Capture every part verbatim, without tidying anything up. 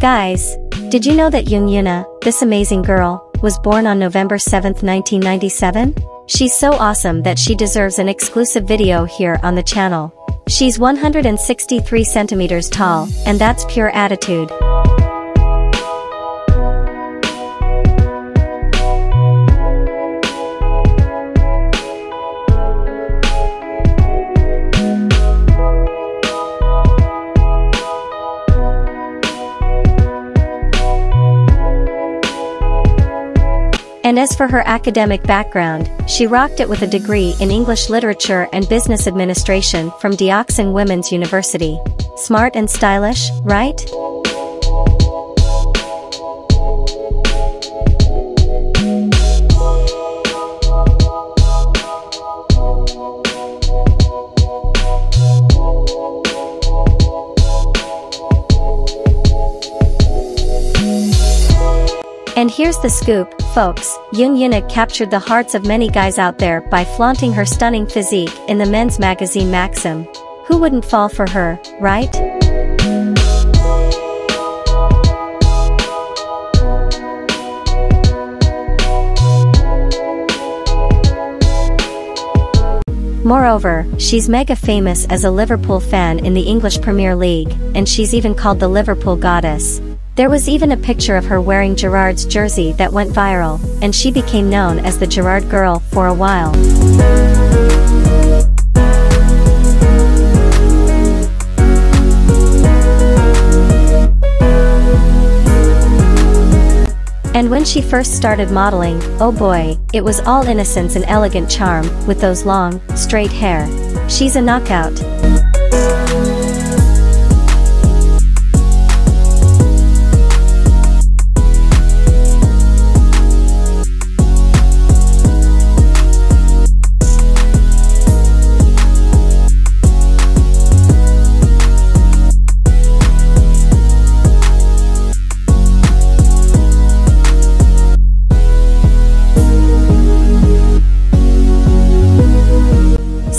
Guys, did you know that Jung Yuna, this amazing girl, was born on November seventh nineteen ninety-seven? She's so awesome that she deserves an exclusive video here on the channel. She's one hundred sixty-three centimeters tall, and that's pure attitude. And as for her academic background, she rocked it with a degree in English literature and business administration from Deokseong Women's University. Smart and stylish, right? And here's the scoop, folks, Jung Yuna captured the hearts of many guys out there by flaunting her stunning physique in the men's magazine Maxim. Who wouldn't fall for her, right? Moreover, she's mega famous as a Liverpool fan in the English Premier League, and she's even called the Liverpool goddess. There was even a picture of her wearing Gerrard's jersey that went viral, and she became known as the Gerrard girl for a while. And when she first started modeling, oh boy, it was all innocence and elegant charm, with those long, straight hair. She's a knockout.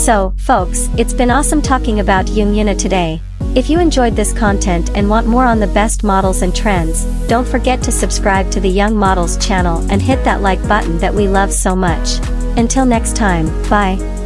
So, folks, it's been awesome talking about Jung Yuna today. If you enjoyed this content and want more on the best models and trends, don't forget to subscribe to the Young Models channel and hit that like button that we love so much. Until next time, bye.